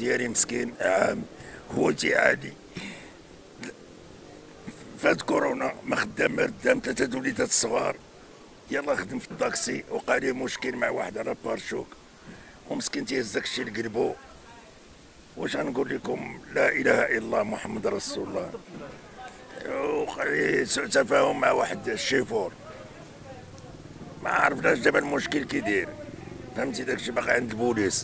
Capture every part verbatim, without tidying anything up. ديالي مسكين عام، خوتي عادي فات كورونا ما خدام ما ردام، ثلاثة د وليدات صغار، يلاه خدم في الطاكسي وقع ليه مشكل مع واحد على بارشوك ومسكين تيهز داك الشيء لقلبو. واش غنقول لكم، لا اله الا الله محمد رسول الله. وخلي سوء تفاهم مع واحد الشيفور ما عرفناش دابا المشكل كيداير، فهمتي داكشي باقي عند البوليس،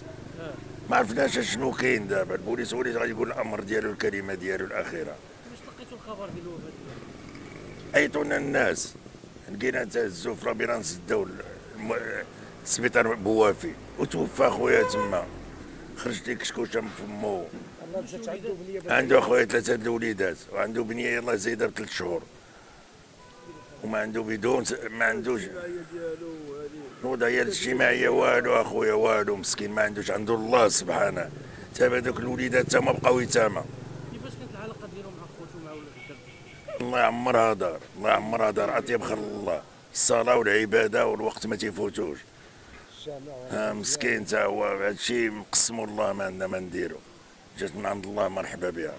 ما عرفناش شنو كاين دابا. البوليس هو اللي غادي يقول الامر ديالو الكلمه ديالو الاخيره. باش لقيتوا الخبر ديال الوفاه ديالو؟ عيطونا الناس، لقينا حتى الزوفره بينا نسداو السبيطار بوافي وتوفى خويا تما، خرجت لي كشكوشه من فمو. عنده اخويا ثلاثه د الوليدات وعنده بنيه يلاه زايده بثلاث شهور وما عنده بدون ما عندوش الوضعيه الاجتماعيه والو اخويا والو، مسكين ما عندوش، عنده الله سبحانه. تابع دوك الوليدات تما بقاو يتاما. كيفاش كانت العلاقه ديالهم مع خوتو مع ولاد؟ الله يعمرها دار، الله يعمرها دار، اطيب خلق الله، الصلاه والعباده والوقت ما تيفوتوش. ها مسكين تا هو هادشي مقسمو، الله ما عندنا ما نديرو، جات من عند الله مرحبا بها. دابا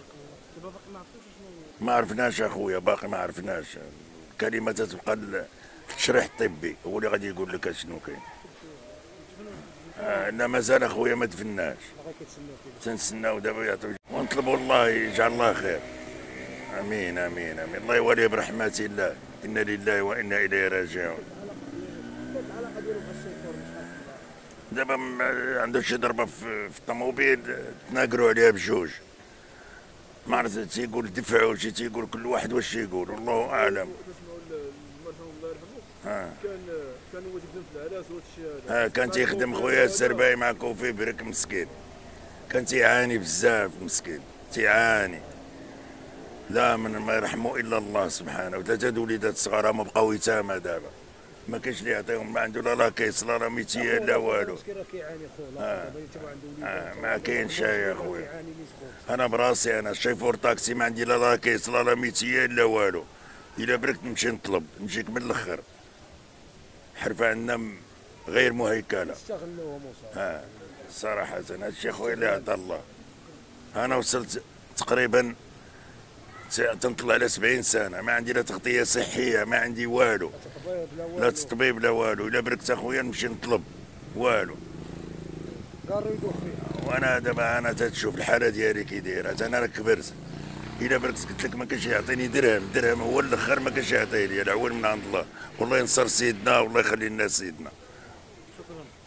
باقي ما عرفتوش شنو؟ ما عرفناش اخويا، باقي ما عرفناش، الكلمه تتبقى التشريح الطبي هو اللي غادي يقول لك شنو كاين. آه انا مازال اخويا ما دفناش، تنسناو دابا يعطيو ونطلبوا الله يجعل الله خير. امين امين امين، الله يوليه برحمه الله، انا لله وانا اليه راجعون. دابا عنده شي ضربه في الطوموبيل تناقروا عليها بجوج، ما عرفت تيقول دفعوا شي، تيقول كل واحد واش تيقول والله اعلم. ها كان كان هو تيخدم في العلاس وهادشي هذا. ها كان تيخدم خويا السرباي مع كوفي برك مسكين، كان تيعاني بزاف مسكين تيعاني، لا من ما يرحمه الا الله سبحانه. وثلاثه د وليدات صغار هما بقاو يتامى دابا، ما كاينش اللي يعطيهم، ما عنده لا لاكيس لا لا ميتيان لا والو. مسكين راه كيعاني خويا، عنده ما كاينش يا خويا. انا براسي انا شيفور طاكسي ما عندي لا لاكيس لا لا ميتيان لا والو، الا برك نمشي نطلب نجيك من الاخر. حرفه عندنا غير مهيكله، استغلوهم وصافي صراحه. هادشي خويا اللي عطا الله. انا وصلت تقريبا تنطلع على سبعين سنه، ما عندي لا تغطيه صحيه ما عندي والو، لا طبيب لا والو، الا بركت اخويا نمشي نطلب والو. وانا دابا انا تتشوف الحاله ديالي كي دايره، انا راه كبرت، الا بركت قلت لك ما كانش يعطيني درهم، درهم هو الاخر ما كانش يعطيه لي، العون من عند الله، والله ينصر سيدنا والله يخلي لنا سيدنا. شكرا.